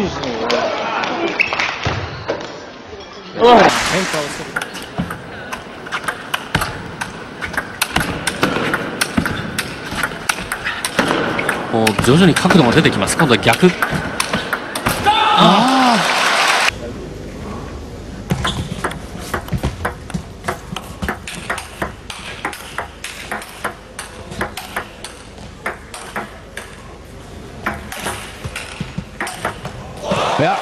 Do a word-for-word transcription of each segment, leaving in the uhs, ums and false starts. いですね。変化をする。もう徐々に角度が出てきます。今度は逆。ああ。いや。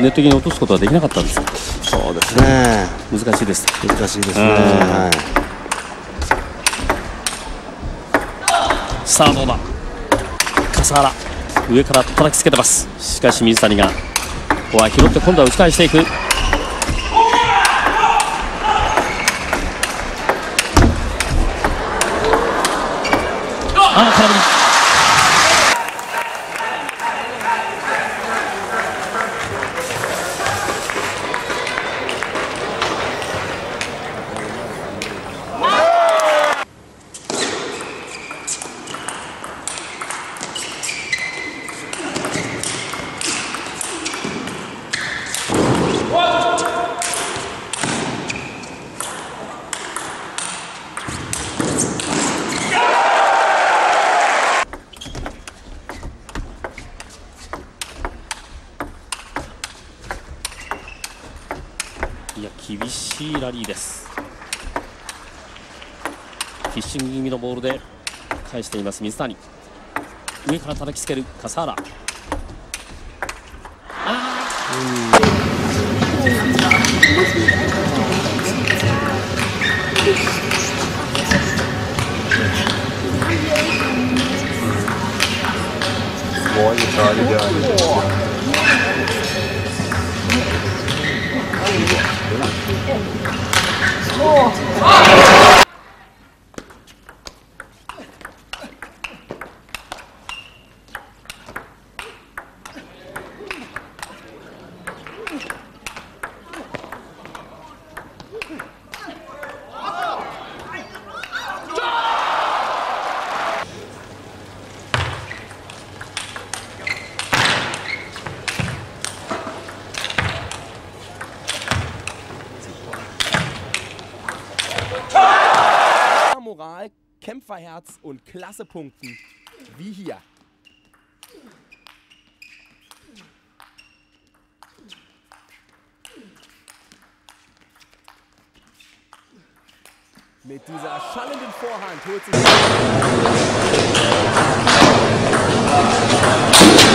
ネット的に落とすことはできなかったんです。そうですね。難しいです。難しいですね。はい、さあどうだ。笠原上から叩きつけてます。しかし水谷がここは拾って今度は打ち返していく。あの空振り。いや、厳しいラリーです。フィッシング気味のボールで返しています水谷。上から叩きつける笠原。あーKämpferherz und klasse Punkten wie hier. Mit dieser schallenden Vorhand holt sich